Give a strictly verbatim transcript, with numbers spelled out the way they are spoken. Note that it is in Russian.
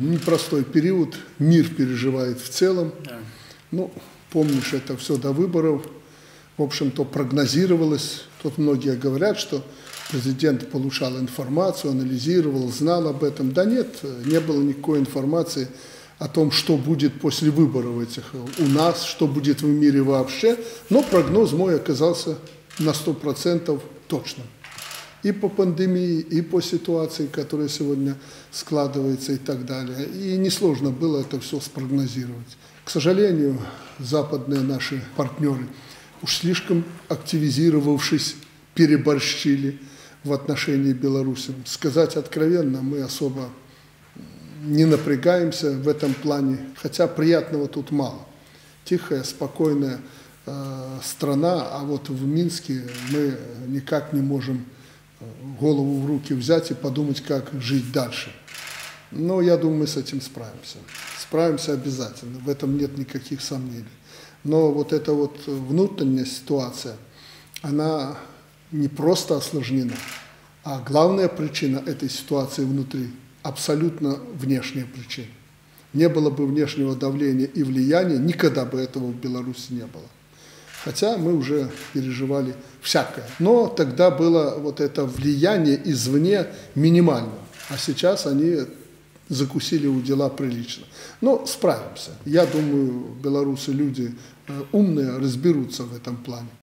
непростой период, мир переживает в целом. Да. Ну, помнишь, это все до выборов, в общем-то, прогнозировалось. Тут многие говорят, что президент получал информацию, анализировал, знал об этом. Да нет, не было никакой информации о том, что будет после выборов этих у нас, что будет в мире вообще. Но прогноз мой оказался на сто процентов точным. И по пандемии, и по ситуации, которая сегодня складывается и так далее. И несложно было это все спрогнозировать. К сожалению, западные наши партнеры, уж слишком активизировавшись, переборщили в отношении Беларуси. Сказать откровенно, мы особо не напрягаемся в этом плане, хотя приятного тут мало. Тихая, спокойная э, страна, а вот в Минске мы никак не можем голову в руки взять и подумать, как жить дальше. Но я думаю, мы с этим справимся. Справимся обязательно, в этом нет никаких сомнений. Но вот эта вот внутренняя ситуация, она не просто осложнена, а главная причина этой ситуации внутри – абсолютно внешняя причина. Не было бы внешнего давления и влияния, никогда бы этого в Беларуси не было. Хотя мы уже переживали всякое. Но тогда было вот это влияние извне минимально. А сейчас они закусили у дела прилично. Но справимся. Я думаю, белорусы люди умные, разберутся в этом плане.